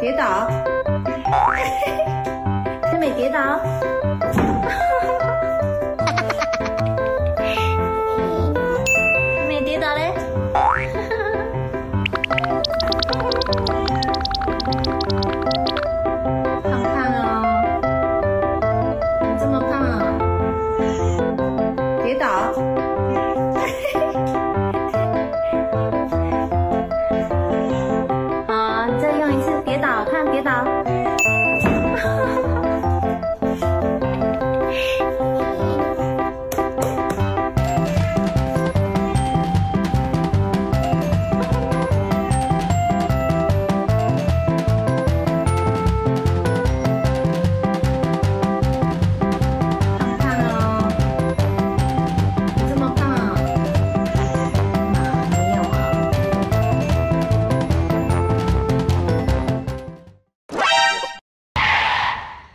跌倒，他没跌倒。